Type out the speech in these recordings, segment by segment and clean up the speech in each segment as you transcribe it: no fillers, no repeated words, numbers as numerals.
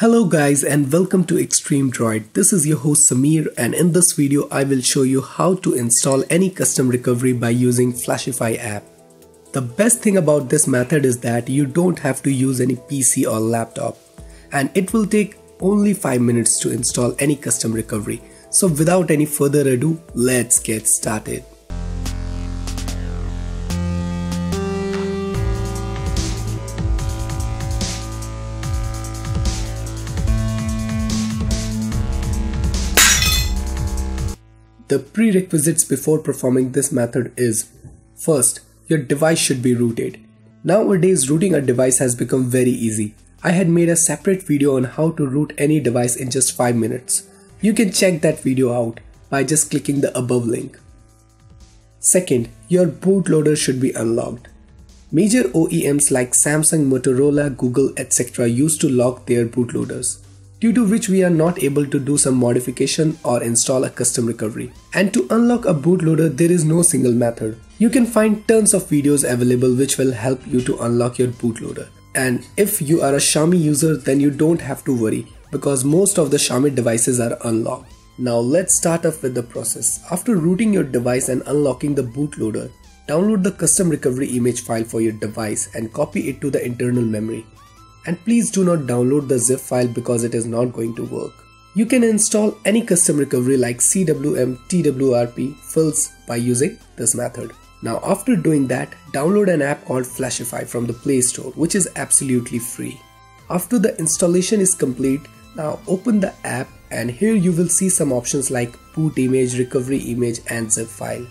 Hello guys and welcome to Xtream Droid. This is your host Samir, and in this video I will show you how to install any custom recovery by using Flashify app. The best thing about this method is that you don't have to use any PC or laptop, and it will take only 5 minutes to install any custom recovery. So without any further ado, let's get started. The prerequisites before performing this method is, first, your device should be rooted. Nowadays, rooting a device has become very easy. I had made a separate video on how to root any device in just 5 minutes. You can check that video out by just clicking the above link. Second, your bootloader should be unlocked. Major OEMs like Samsung, Motorola, Google, etc. used to lock their bootloaders, due to which we are not able to do some modification or install a custom recovery. And to unlock a bootloader, there is no single method. You can find tons of videos available which will help you to unlock your bootloader. And if you are a Xiaomi user, then you don't have to worry because most of the Xiaomi devices are unlocked. Now let's start off with the process. After rooting your device and unlocking the bootloader, download the custom recovery image file for your device and copy it to the internal memory. And please do not download the zip file because it is not going to work. You can install any custom recovery like CWM, TWRP, Philz by using this method. Now after doing that, download an app called Flashify from the Play Store, which is absolutely free. After the installation is complete, now open the app and here you will see some options like boot image, recovery image and zip file.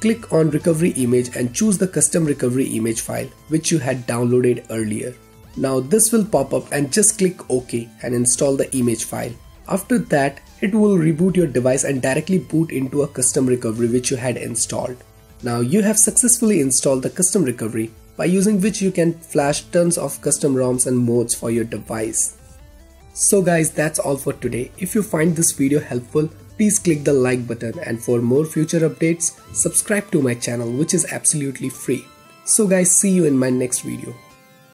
Click on recovery image and choose the custom recovery image file which you had downloaded earlier. Now this will pop up and just click OK and install the image file. After that, it will reboot your device and directly boot into a custom recovery which you had installed. Now you have successfully installed the custom recovery by using which you can flash tons of custom ROMs and mods for your device. So guys, that's all for today. If you find this video helpful, please click the like button, and for more future updates, subscribe to my channel which is absolutely free. So guys, see you in my next video.